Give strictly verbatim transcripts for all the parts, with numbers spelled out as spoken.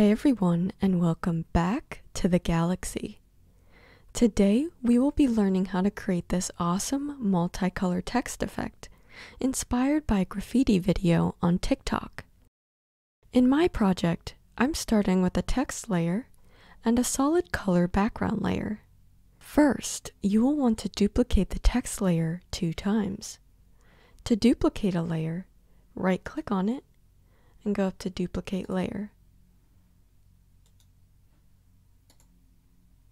Hey everyone, and welcome back to the galaxy. Today we will be learning how to create this awesome multicolor text effect inspired by a graffiti video on TikTok. In my project, I'm starting with a text layer and a solid color background layer. First, you will want to duplicate the text layer two times. To duplicate a layer, right-click on it and go up to Duplicate Layer.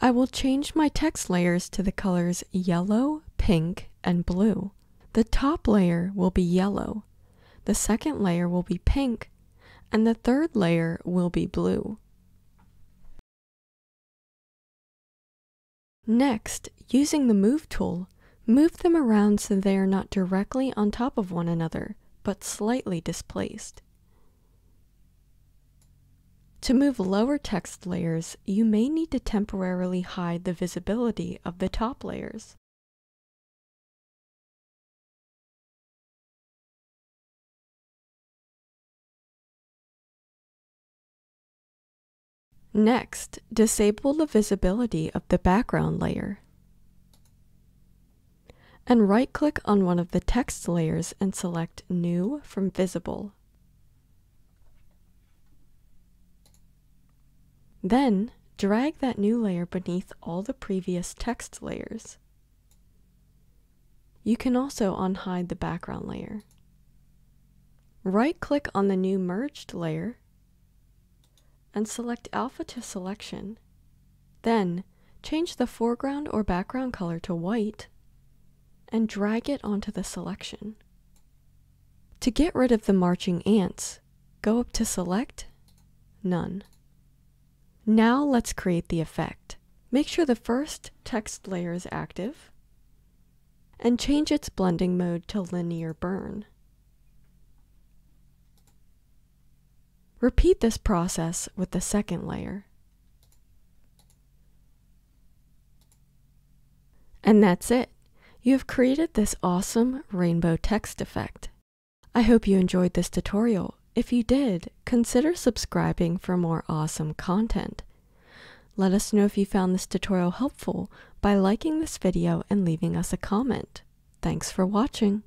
I will change my text layers to the colors yellow, pink, and blue. The top layer will be yellow, the second layer will be pink, and the third layer will be blue. Next, using the Move tool, move them around so they are not directly on top of one another, but slightly displaced. To move lower text layers, you may need to temporarily hide the visibility of the top layers. Next, disable the visibility of the background layer. And right-click on one of the text layers and select New from Visible. Then, drag that new layer beneath all the previous text layers. You can also unhide the background layer. Right-click on the new merged layer and select Alpha to Selection. Then, change the foreground or background color to white and drag it onto the selection. To get rid of the marching ants, go up to Select, None. Now let's create the effect. Make sure the first text layer is active and change its blending mode to linear burn. Repeat this process with the second layer. And that's it. You have created this awesome rainbow text effect. I hope you enjoyed this tutorial. If you did, consider subscribing for more awesome content. Let us know if you found this tutorial helpful by liking this video and leaving us a comment. Thanks for watching.